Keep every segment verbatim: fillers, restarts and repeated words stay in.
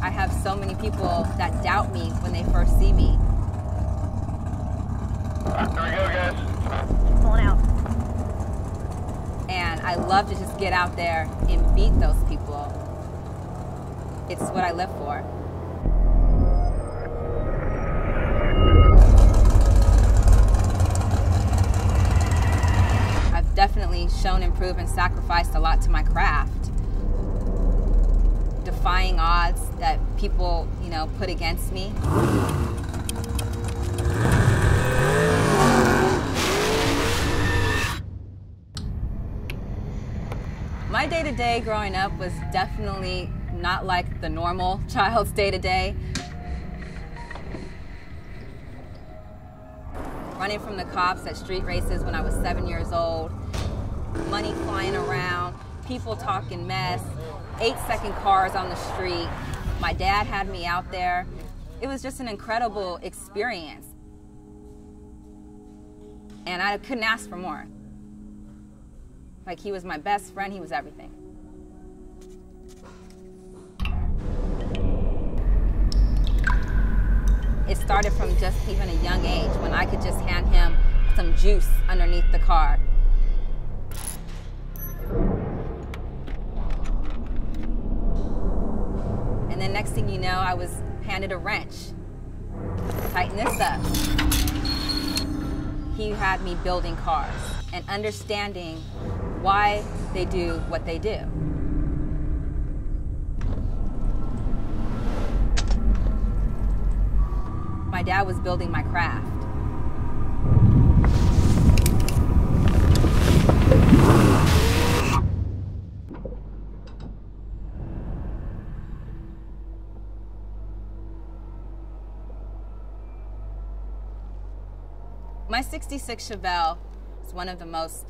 I have so many people that doubt me when they first see me. There we go, guys. Pulling out. And I love to just get out there and beat those people. It's what I live for. I've definitely shown, improved, and sacrificed a lot to my craft. Defying odds that people, you know, put against me. My day-to-day growing up was definitely not like the normal child's day-to-day. Running from the cops at street races when I was seven years old, money flying around, people talking mess, eight-second cars on the street. My dad had me out there. It was just an incredible experience. And I couldn't ask for more. Like, he was my best friend, he was everything. It started from just even a young age when I could just hand him some juice underneath the car. And then next thing you know, I was handed a wrench. Tighten this up. He had me building cars and understanding why they do what they do. My dad was building my craft. My sixty-six Chevelle is one of the most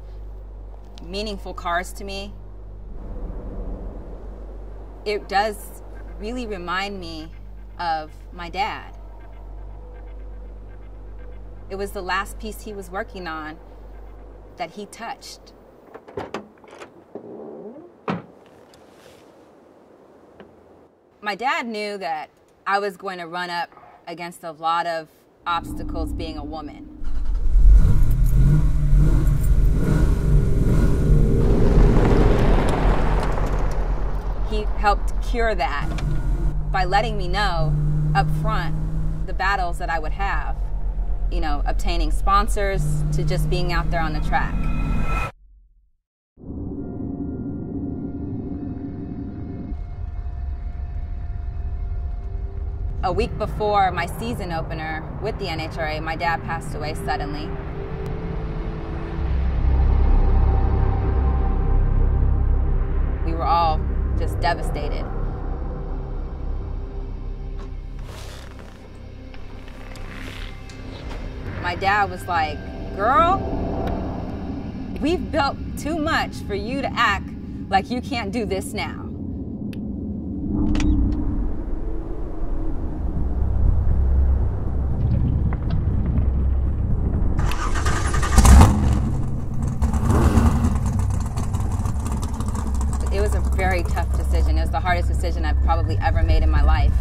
meaningful cars to me. It does really remind me of my dad. It was the last piece he was working on that he touched. My dad knew that I was going to run up against a lot of obstacles being a woman. He helped cure that by letting me know up front the battles that I would have, you know, obtaining sponsors to just being out there on the track. A week before my season opener with the N H R A, my dad passed away suddenly. We were all just devastated. My dad was like, "Girl, we've built too much for you to act like you can't do this now." It was a very tough decision. It was the hardest decision I've probably ever made in my life.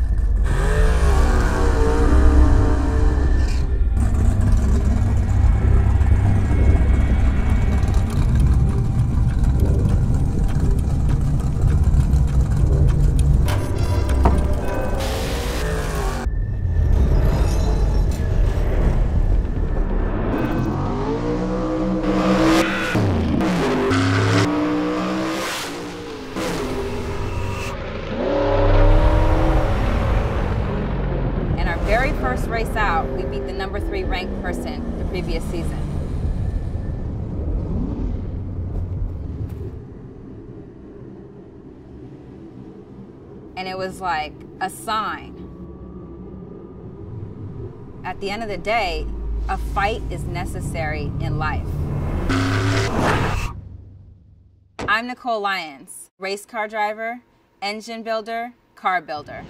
First race out, we beat the number three ranked person the previous season. And it was like a sign. At the end of the day, a fight is necessary in life. I'm Nicole Lyons, race car driver, engine builder, car builder.